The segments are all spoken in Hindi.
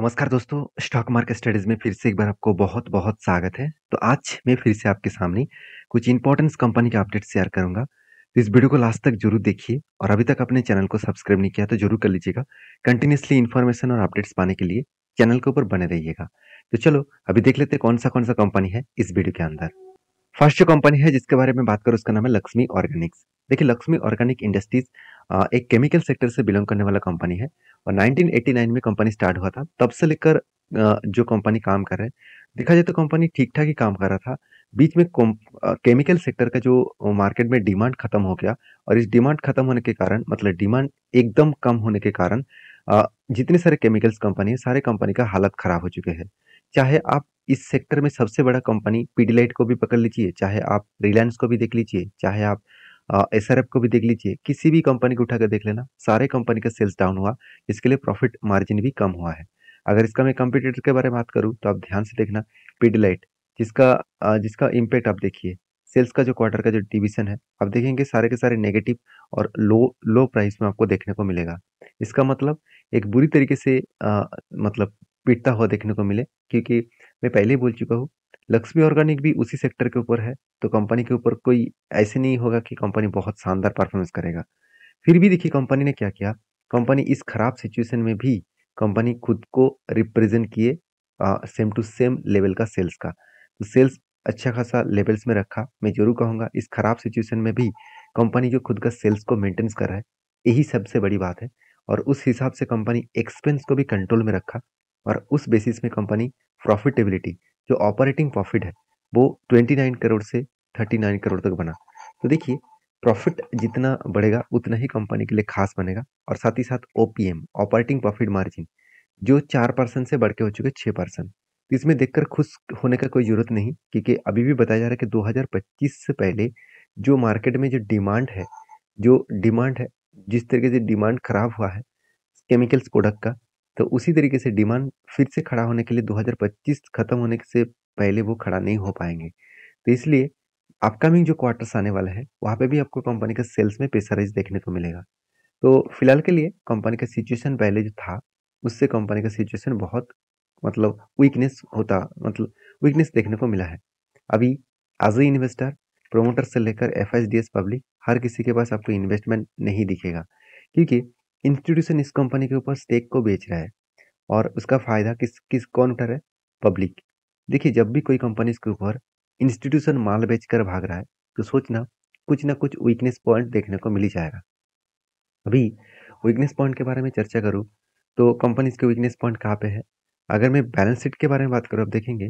नमस्कार दोस्तों, स्टॉक मार्केट स्टडीज में फिर से एक बार आपको बहुत बहुत स्वागत है। तो आज मैं फिर से आपके सामने कुछ इंपॉर्टेंट कंपनी के अपडेट शेयर करूंगा। तो इस वीडियो को लास्ट तक जरूर देखिए और अभी तक अपने चैनल को सब्सक्राइब नहीं किया तो जरूर कर लीजिएगा। कंटिन्यूसली इन्फॉर्मेशन और अपडेट्स पाने के लिए चैनल के ऊपर बने रहिएगा। तो चलो अभी देख लेते हैं कौन सा कंपनी है इस वीडियो के अंदर। फर्स्ट जो कंपनी है जिसके बारे में बात करूँ उसका नाम है लक्ष्मी ऑर्गेनिक्स। देखिए, लक्ष्मी ऑर्गेनिक इंडस्ट्रीज एक केमिकल सेक्टर से बिलोंग करने वाला कंपनी है और 1989 में कंपनी स्टार्ट हुआ था। तब से लेकर जो कंपनी काम कर रहे हैं, देखा जाए तो कंपनी ठीक ठाक ही काम कर रहा था। बीच में केमिकल सेक्टर का जो मार्केट में डिमांड खत्म हो गया और इस डिमांड खत्म होने के कारण, मतलब डिमांड एकदम कम होने के कारण जितने सारे केमिकल्स कंपनी है, सारे कंपनी का हालत खराब हो चुके हैं। चाहे आप इस सेक्टर में सबसे बड़ा कंपनी पीडीलाइट को भी पकड़ लीजिए, चाहे आप रिलायंस को भी देख लीजिए, चाहे आप SRF को भी देख लीजिए, किसी भी कंपनी को उठाकर देख लेना, सारे कंपनी का सेल्स डाउन हुआ। इसके लिए प्रॉफिट मार्जिन भी कम हुआ है। अगर इसका मैं कंपटीटर के बारे में बात करूं तो आप ध्यान से देखना पीडीलाइट, जिसका इम्पैक्ट आप देखिए सेल्स का जो क्वार्टर का जो डिविजन है, आप देखेंगे सारे के सारे नेगेटिव और लो प्राइस में आपको देखने को मिलेगा। इसका मतलब एक बुरी तरीके से मतलब पीटता हुआ देखने को मिले, क्योंकि मैं पहले ही बोल चुका हूँ लक्ष्मी ऑर्गेनिक भी उसी सेक्टर के ऊपर है। तो कंपनी के ऊपर कोई ऐसे नहीं होगा कि कंपनी बहुत शानदार परफॉर्मेंस करेगा। फिर भी देखिए कंपनी ने क्या किया। कंपनी इस खराब सिचुएशन में भी कंपनी खुद को रिप्रेजेंट किए सेम टू सेम लेवल का सेल्स का। तो सेल्स अच्छा खासा लेवल्स में रखा। मैं जरूर कहूँगा इस खराब सिचुएशन में भी कंपनी जो खुद का सेल्स को मेंटेन कर रहा है, यही सबसे बड़ी बात है। और उस हिसाब से कंपनी एक्सपेंस को भी कंट्रोल में रखा और उस बेसिस में कंपनी प्रॉफिटेबिलिटी, जो ऑपरेटिंग प्रॉफिट है, वो 29 करोड़ से 39 करोड़ तक बना। तो देखिए प्रॉफिट जितना बढ़ेगा उतना ही कंपनी के लिए खास बनेगा। और साथ ही साथ OPM, ऑपरेटिंग प्रॉफिट मार्जिन, जो 4% से बढ़ के हो चुके 6%। इसमें देखकर खुश होने का कोई ज़रूरत नहीं, क्योंकि अभी भी बताया जा रहा है कि 2025 से पहले जो मार्केट में जो डिमांड है, जिस तरीके से डिमांड खराब हुआ है केमिकल्स प्रोडक्ट का, तो उसी तरीके से डिमांड फिर से खड़ा होने के लिए 2025 खत्म होने से पहले वो खड़ा नहीं हो पाएंगे। तो इसलिए अपकमिंग जो क्वार्टर्स आने वाला है वहाँ पे भी आपको कंपनी के सेल्स में प्रेशराइज देखने को मिलेगा। तो फिलहाल के लिए कंपनी का सिचुएशन पहले जो था उससे कंपनी का सिचुएशन बहुत वीकनेस देखने को मिला है। अभी एज ए इन्वेस्टर, प्रोमोटर से लेकर FSDS पब्लिक, हर किसी के पास आपको इन्वेस्टमेंट नहीं दिखेगा, क्योंकि इंस्टीट्यूशन इस कंपनी के ऊपर स्टेक को बेच रहा है और उसका फायदा कौन उठा रहा है? पब्लिक। देखिए जब भी कोई कंपनी इसके ऊपर इंस्टीट्यूशन माल बेचकर भाग रहा है तो सोचना कुछ ना कुछ वीकनेस पॉइंट देखने को मिल ही जाएगा। अभी वीकनेस पॉइंट के बारे में चर्चा करूं तो कंपनीज के वीकनेस पॉइंट कहाँ पे है। अगर मैं बैलेंस शीट के बारे में बात करूँ, आप देखेंगे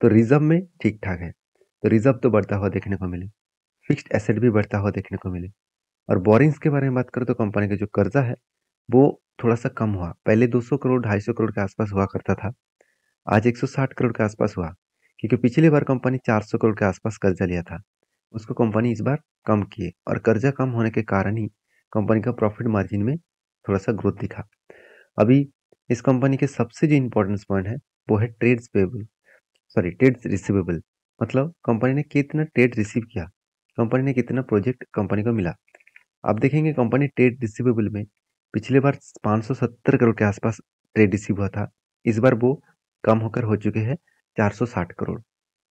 तो रिजर्व में ठीक ठाक है, तो रिजर्व तो बढ़ता हुआ देखने को मिले, फिक्स्ड एसेट भी बढ़ता हुआ देखने को मिले। और बोरिंग्स के बारे में बात करूँ तो कंपनी का जो कर्जा है वो थोड़ा सा कम हुआ। पहले 200 करोड़ 250 करोड़ के आसपास हुआ करता था, आज 160 करोड़ के आसपास हुआ, क्योंकि पिछली बार कंपनी 400 करोड़ के आसपास कर्जा लिया था, उसको कंपनी इस बार कम किए और कर्जा कम होने के कारण ही कंपनी का प्रॉफिट मार्जिन में थोड़ा सा ग्रोथ दिखा। अभी इस कंपनी के सबसे जो इम्पोर्टेंस पॉइंट है वो है ट्रेड्स रिसिवेबल, मतलब कंपनी ने कितना ट्रेड रिसीव किया, कंपनी ने कितना प्रोजेक्ट कंपनी को मिला। आप देखेंगे कंपनी ट्रेड रिसिवेबल में पिछले बार 570 करोड़ के आसपास ट्रेड रिसीव हुआ था, इस बार वो कम होकर हो चुके हैं 460 करोड़।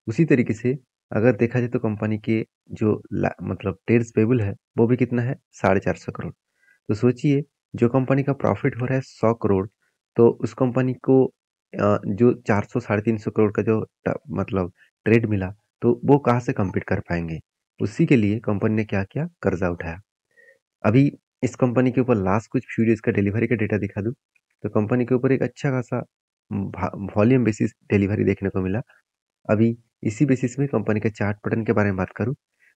उसी तरीके से अगर देखा जाए तो कंपनी के जो ट्रेड्स पेबल है वो भी कितना है 450 करोड़। तो सोचिए जो कंपनी का प्रॉफिट हो रहा है 100 करोड़, तो उस कंपनी को जो 400-350 करोड़ का जो ट्रेड मिला, तो वो कहाँ से कम्पीट कर पाएंगे। उसी के लिए कंपनी ने क्या किया, कर्जा उठाया। अभी इस कंपनी के ऊपर लास्ट कुछ फ्यू डेज का डिलीवरी का डेटा दिखा दूँ तो कंपनी के ऊपर एक अच्छा खासा वॉल्यूम बेसिस डिलीवरी देखने को मिला। अभी इसी बेसिस में कंपनी के चार्ट पैटर्न के बारे में बात करूँ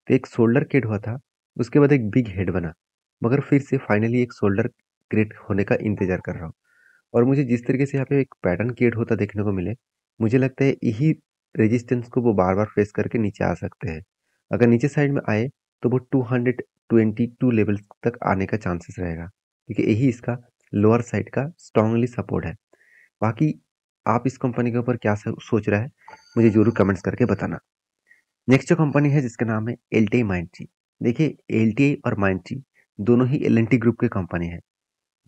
तो एक शोल्डर क्रिएट हुआ था, उसके बाद एक बिग हेड बना, मगर फिर से फाइनली एक शोल्डर क्रिएट होने का इंतजार कर रहा हूँ। और मुझे जिस तरीके से यहाँ पे एक पैटर्न क्रिएट होता देखने को मिले, मुझे लगता है यही रेजिस्टेंस को वो बार बार फेस करके नीचे आ सकते हैं। अगर नीचे साइड में आए तो वो 222 लेवल तक आने का चांसेस रहेगा, क्योंकि यही इसका लोअर साइड का स्ट्रांगली सपोर्ट है। बाकी आप इस कंपनी के ऊपर क्या सोच रहा है मुझे जरूर कमेंट्स करके बताना। नेक्स्ट जो कंपनी है जिसका नाम है LTI Mindtree। देखिए LTI और Mindtree दोनों ही LNT ग्रुप के कंपनी है,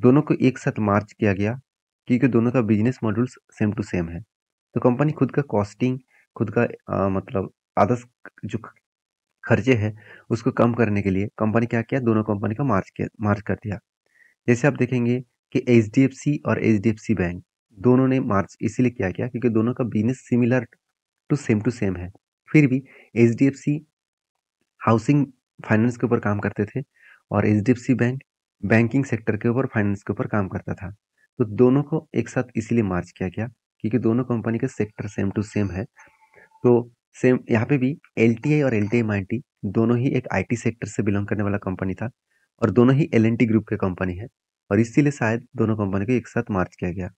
दोनों को एक साथ मार्च किया गया क्योंकि दोनों का business models same to same है। तो कंपनी खुद का कॉस्टिंग, खुद का मतलब आदर्श जो खर्चे हैं उसको कम करने के लिए कंपनी क्या किया, दोनों कंपनी का मार्च कर दिया। जैसे आप देखेंगे कि HDFC और HDFC बैंक दोनों ने मार्च इसीलिए किया गया क्योंकि दोनों का बिजनेस सिमिलर टू सेम है। फिर भी HDFC हाउसिंग फाइनेंस के ऊपर काम करते थे और HDFC बैंक बैंकिंग सेक्टर के ऊपर फाइनेंस के ऊपर काम करता था। तो दोनों को एक साथ इसीलिए मार्च किया गया क्योंकि दोनों कंपनी के सेक्टर सेम टू सेम है। तो सेम यहाँ पे भी LTI और LTI Mindtree दोनों ही एक IT सेक्टर से बिलोंग करने वाला कंपनी था और दोनों ही LNT ग्रुप के कंपनी है और इसीलिए शायद दोनों कंपनी को एक साथ मार्च किया गया।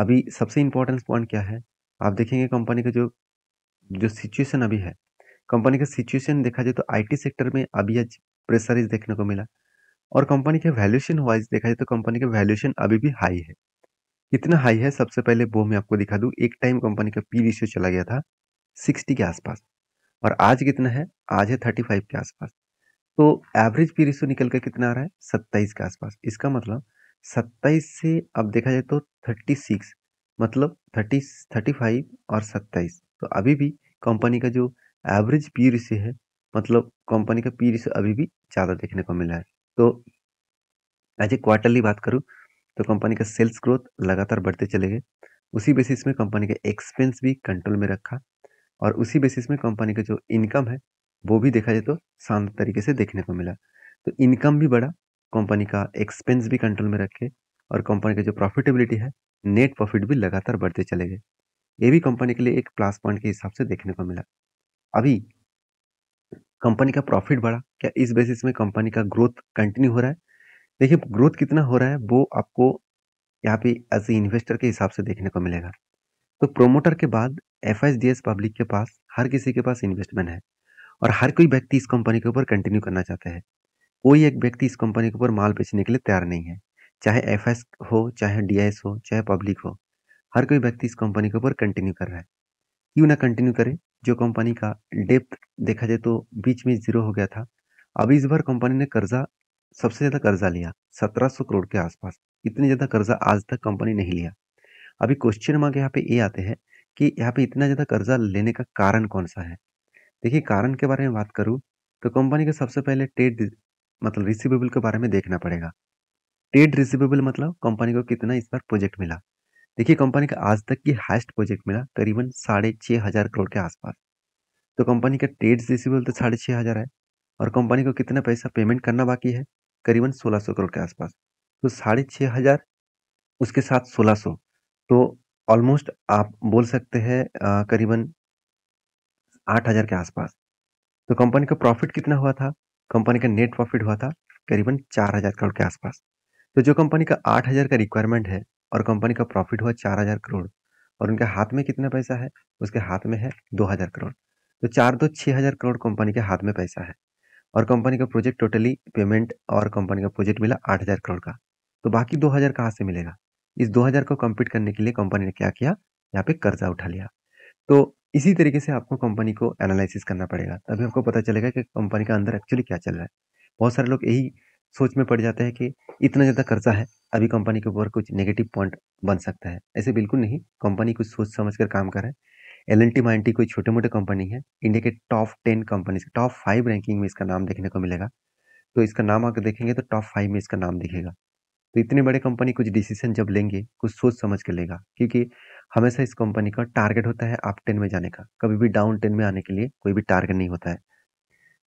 अभी सबसे इम्पोर्टेंस पॉइंट क्या है, आप देखेंगे कंपनी का जो सिचुएशन अभी है, कंपनी का सिचुएशन देखा जाए तो IT सेक्टर में अभी आज प्रेशराइज देखने को मिला और कंपनी के वैल्यूएशन वाइज देखा जाए तो कंपनी के वैल्यूएशन अभी भी हाई है। कितना हाई है सबसे पहले वो मैं आपको दिखा दूँ। एक टाइम कंपनी का P/E चला गया था 60 के आसपास और आज कितना है, आज है 35 के आसपास। तो एवरेज P/E निकल कर कितना आ रहा है, 27 के आसपास। इसका मतलब 27 से अब देखा जाए तो 36, मतलब 30, 35 और 27। तो अभी भी कंपनी का जो एवरेज P/E है, मतलब कंपनी का P/E अभी भी ज़्यादा देखने को मिला है। तो आज एक क्वार्टरली बात करूँ तो कंपनी का सेल्स ग्रोथ लगातार बढ़ते चले गए, उसी बेसिस में कंपनी का एक्सपेंस भी कंट्रोल में रखा और उसी बेसिस में कंपनी का जो इनकम है वो भी देखा जाए तो शानदार तरीके से देखने को मिला। तो इनकम भी बढ़ा, कंपनी का एक्सपेंस भी कंट्रोल में रखे और कंपनी का जो प्रॉफिटेबिलिटी है, नेट प्रॉफिट भी लगातार बढ़ते चले गए। ये भी कंपनी के लिए एक प्लस पॉइंट के हिसाब से देखने को मिला। अभी कंपनी का प्रॉफिट बढ़ा, क्या इस बेसिस में कंपनी का ग्रोथ कंटिन्यू हो रहा है? देखिए ग्रोथ कितना हो रहा है वो आपको यहाँ पे एज ए इन्वेस्टर के हिसाब से देखने को मिलेगा। तो प्रोमोटर के बाद FISDS पब्लिक के पास, हर किसी के पास इन्वेस्टमेंट है और हर कोई व्यक्ति इस कंपनी के ऊपर कंटिन्यू करना चाहता है। कोई एक व्यक्ति इस कंपनी के ऊपर माल बेचने के लिए तैयार नहीं है, चाहे FS हो, चाहे DIS हो, चाहे पब्लिक हो, हर कोई व्यक्ति इस कंपनी के ऊपर कंटिन्यू कर रहा है। क्यों ना कंटिन्यू करें? जो कंपनी का डेप्थ देखा जाए तो बीच में जीरो हो गया था, अभी इस बार कंपनी ने कर्जा, सबसे ज़्यादा कर्जा लिया 1700 करोड़ के आसपास। इतने ज़्यादा कर्जा आज तक कंपनी नहीं लिया। अभी क्वेश्चन मार्क यहाँ पे ये आते हैं कि यहाँ पे इतना ज़्यादा कर्जा लेने का कारण कौन सा है। देखिए कारण के बारे में बात करूँ तो कंपनी के सबसे पहले ट्रेड मतलब रिसीवेबल के बारे में देखना पड़ेगा। ट्रेड रिसीवेबल मतलब कंपनी को कितना इस बार प्रोजेक्ट मिला। देखिए कंपनी का आज तक की हाईएस्ट प्रोजेक्ट मिला करीबन 6500 करोड़ के आसपास। तो कंपनी का ट्रेड रिसीवेबल तो 6500 है और कंपनी को कितना पैसा पेमेंट करना बाकी है, करीबन 1600 करोड़ के आसपास। तो 6500 उसके साथ 1600, तो ऑलमोस्ट आप बोल सकते हैं करीबन 8000 के आसपास। तो कंपनी का प्रॉफिट कितना हुआ था, कंपनी का नेट प्रॉफिट हुआ था करीबन 4000 करोड़ के आसपास। तो जो कंपनी का 8000 का रिक्वायरमेंट है और कंपनी का प्रॉफिट हुआ 4000 करोड़ और उनके हाथ में कितना पैसा है, उसके हाथ में है 2000 करोड़। तो 4-2 6000 करोड़ कंपनी के हाथ में पैसा है और कंपनी का प्रोजेक्ट टोटली पेमेंट और कंपनी का प्रोजेक्ट मिला 8000 करोड़ का। तो बाकी 2000 कहाँ से मिलेगा? इस 2000 को कंप्लीट करने के लिए कंपनी ने क्या किया, यहाँ पे कर्जा उठा लिया। तो इसी तरीके से आपको कंपनी को एनालिसिस करना पड़ेगा, तभी आपको पता चलेगा कि कंपनी का अंदर एक्चुअली क्या चल रहा है। बहुत सारे लोग यही सोच में पड़ जाते हैं कि इतना ज़्यादा कर्जा है, अभी कंपनी के ऊपर कुछ नेगेटिव पॉइंट बन सकता है। ऐसे बिल्कुल नहीं, कंपनी कुछ सोच समझ कर काम कर है। LNT Mindtree कोई छोटे मोटे कंपनी है, इंडिया के टॉप 10 कंपनीज, टॉप 5 रैंकिंग में इसका नाम देखने को मिलेगा। तो इसका नाम अगर देखेंगे तो टॉप 5 में इसका नाम दिखेगा। तो इतने बड़े कंपनी कुछ डिसीजन जब लेंगे, कुछ सोच समझ कर लेगा, क्योंकि हमेशा इस कंपनी का टारगेट होता है अप 10 में जाने का, कभी भी डाउन 10 में आने के लिए कोई भी टारगेट नहीं होता है।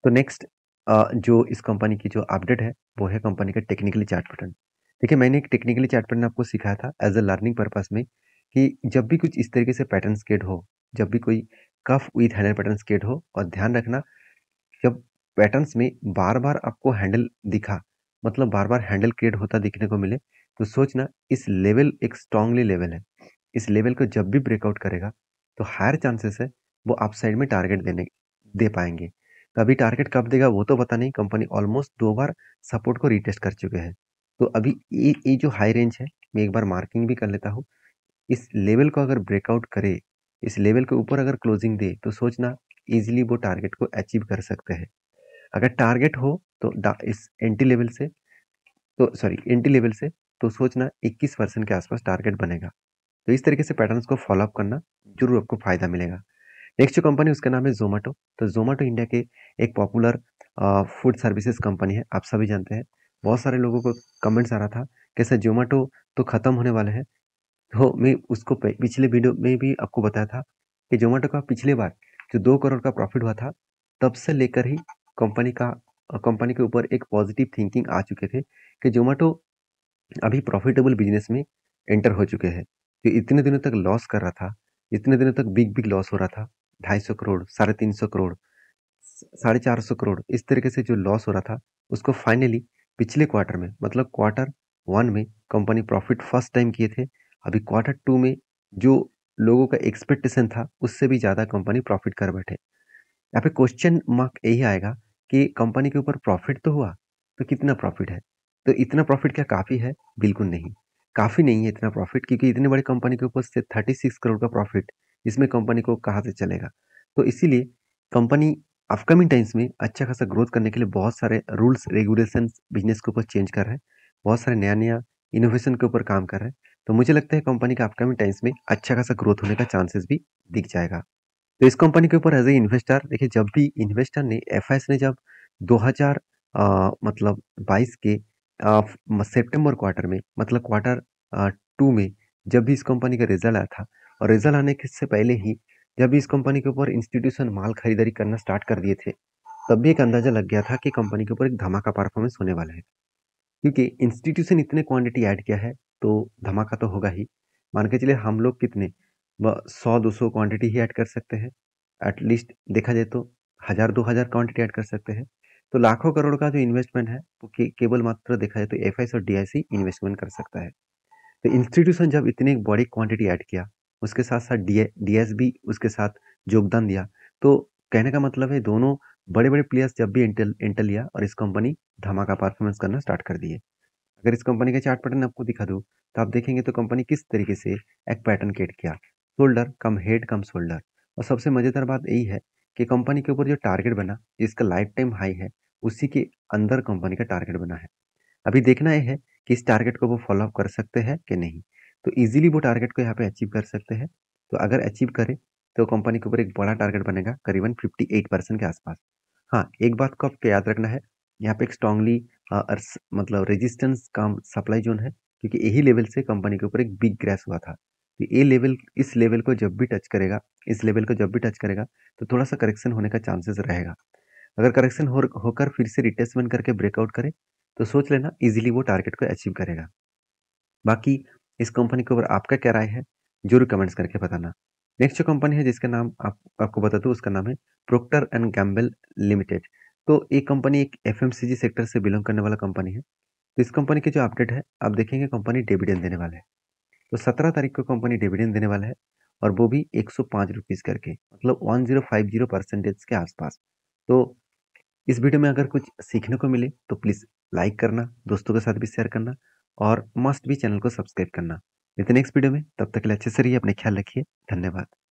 तो नेक्स्ट जो इस कंपनी की जो अपडेट है वो है कंपनी का टेक्निकली चार्ट पैटर्न। देखिए मैंने एक टेक्निकली चार्ट पैटर्न आपको सिखाया था एज अ लर्निंग पर्पस में कि जब भी कुछ इस तरीके से पैटर्न स्केट हो, जब भी कोई cup with handle pattern skate हो, और ध्यान रखना जब पैटर्न्स में बार बार आपको हैंडल दिखा, मतलब बार बार हैंडल क्रिएट होता दिखने को मिले, तो सोचना इस लेवल एक स्ट्रांगली लेवल है। इस लेवल को जब भी ब्रेकआउट करेगा तो हायर चांसेस है वो अपसाइड में टारगेट दे पाएंगे। तो अभी टारगेट कब देगा वो तो पता नहीं, कंपनी ऑलमोस्ट 2 बार सपोर्ट को रीटेस्ट कर चुके हैं। तो अभी ये जो हाई रेंज है, मैं एक बार मार्किंग भी कर लेता हूँ। इस लेवल को अगर ब्रेकआउट करे, इस लेवल के ऊपर अगर क्लोजिंग दे, तो सोचना इजीली वो टारगेट को अचीव कर सकते हैं। अगर टारगेट हो तो इस एंटी लेवल से तो सोचना 21% के आसपास टारगेट बनेगा। तो इस तरीके से पैटर्न्स को फॉलोअप करना जरूर आपको फ़ायदा मिलेगा। नेक्स्ट जो कंपनी उसका नाम है जोमेटो। तो जोमेटो इंडिया के एक पॉपुलर फूड सर्विसेज कंपनी है, आप सभी जानते हैं। बहुत सारे लोगों को कमेंट्स आ रहा था कैसे जोमेटो तो ख़त्म होने वाले हैं। तो मैं उसको पिछले वीडियो में भी आपको बताया था कि जोमेटो का पिछले बार जो 2 करोड़ का प्रॉफिट हुआ था, तब से लेकर ही कंपनी के ऊपर एक पॉजिटिव थिंकिंग आ चुके थे कि जोमेटो अभी प्रॉफिटेबल बिजनेस में एंटर हो चुके हैं। जो इतने दिनों तक लॉस कर रहा था, इतने दिनों तक बिग लॉस हो रहा था, 250 करोड़, 350 करोड़, 450 करोड़, इस तरीके से जो लॉस हो रहा था उसको फाइनली पिछले क्वार्टर में, मतलब क्वार्टर 1 में कंपनी प्रॉफिट फर्स्ट टाइम किए थे। अभी क्वार्टर 2 में जो लोगों का एक्सपेक्टेशन था उससे भी ज़्यादा कंपनी प्रॉफिट कर बैठे। यहाँ पे क्वेश्चन मार्क यही आएगा कि कंपनी के ऊपर प्रॉफिट तो हुआ, तो कितना प्रॉफिट है? तो इतना प्रॉफिट क्या काफ़ी है? बिल्कुल नहीं, काफ़ी नहीं है इतना प्रॉफिट, क्योंकि इतनी बड़ी कंपनी के ऊपर से 36 करोड़ का प्रॉफिट, इसमें कंपनी को कहाँ से चलेगा? तो इसीलिए कंपनी अपकमिंग टाइम्स में अच्छा खासा ग्रोथ करने के लिए बहुत सारे रूल्स रेगुलेशंस बिजनेस के ऊपर चेंज कर रहे हैं, बहुत सारे नया इनोवेशन के ऊपर काम कर रहे हैं। तो मुझे लगता है कंपनी का अपकमिंग टाइम्स में अच्छा खासा ग्रोथ होने का चांसेस भी दिख जाएगा। तो इस कंपनी के ऊपर एज ए इन्वेस्टर देखिए, जब भी इन्वेस्टर ने एफआईएस ने जब 2022 के सेप्टेम्बर क्वार्टर में, मतलब क्वार्टर 2 में जब भी इस कंपनी का रिजल्ट आया था, और रिजल्ट आने से पहले ही जब भी इस कंपनी के ऊपर इंस्टीट्यूशन माल खरीदारी करना स्टार्ट कर दिए थे, तब भी एक अंदाज़ा लग गया था कि कंपनी के ऊपर एक धमाका परफॉर्मेंस होने वाला है। क्योंकि इंस्टीट्यूशन इतने क्वांटिटी ऐड किया है तो धमाका तो होगा ही। मान के चलिए हम लोग कितने 100-200 क्वांटिटी ही ऐड कर सकते हैं, एटलीस्ट देखा जाए तो 1000-2000 क्वांटिटी ऐड कर सकते हैं। तो लाखों करोड़ का जो इन्वेस्टमेंट है वो केवल मात्र देखा जाए तो एफआईएस और डीआईसी इन्वेस्टमेंट कर सकता है। तो इंस्टीट्यूशन जब इतनी बड़ी क्वांटिटी ऐड किया, उसके साथ साथ डीएस भी उसके साथ योगदान दिया, तो कहने का मतलब है दोनों बड़े बड़े प्लेयर्स जब भी एंटर लिया और इस कंपनी धमाका परफॉर्मेंस करना स्टार्ट कर दिए। अगर इस कंपनी का चार्ट पैटर्न आपको दिखा दूँ तो आप देखेंगे तो कंपनी किस तरीके से एक पैटर्न क्रिएट किया, shoulder cum head cum shoulder. और सबसे मज़ेदार बात यही है कि कंपनी के ऊपर जो टारगेट बना, जिसका लाइफ टाइम हाई है, उसी के अंदर कंपनी का टारगेट बना है। अभी देखना यह है कि इस टारगेट को वो फॉलोअप कर सकते हैं कि नहीं। तो इजीली वो टारगेट को यहाँ पे अचीव कर सकते हैं। तो अगर अचीव करें तो कंपनी के ऊपर एक बड़ा टारगेट बनेगा, करीबन 58% के आसपास। हाँ, एक बात को आपको याद रखना है, यहाँ पे एक strongly resistance cum supply zone है, क्योंकि यही लेवल से कंपनी के ऊपर एक बिग क्रैश हुआ था। तो ये लेवल, इस लेवल को जब भी टच करेगा, इस लेवल को जब भी टच करेगा तो थोड़ा सा करेक्शन होने का चांसेस रहेगा। अगर करेक्शन होकर फिर से रिटेस्टमेंट करके ब्रेकआउट करे तो सोच लेना ईजिली वो टारगेट को अचीव करेगा। बाकी इस कंपनी के ऊपर आपका क्या राय है जरूर कमेंट्स करके बताना। नेक्स्ट जो कंपनी है जिसका नाम आपको बता दूं, उसका नाम है प्रोक्टर एंड गैम्बल लिमिटेड। तो ये कंपनी एक एफएमसीजी सेक्टर से बिलोंग करने वाला कंपनी है। तो इस कंपनी के जो अपडेट है आप देखेंगे, कंपनी डिविडेंड देने वाला है। तो 17 तारीख को कंपनी डिविडेंड देने वाला है, और वो भी 105 रुपीज़ करके, मतलब 1050% के आसपास। तो इस वीडियो में अगर कुछ सीखने को मिले तो प्लीज़ लाइक करना, दोस्तों के साथ भी शेयर करना, और मस्ट भी चैनल को सब्सक्राइब करना। मिलते हैं नेक्स्ट वीडियो में, तब तक के लिए अच्छे से रहिए, अपने ख्याल रखिए, धन्यवाद।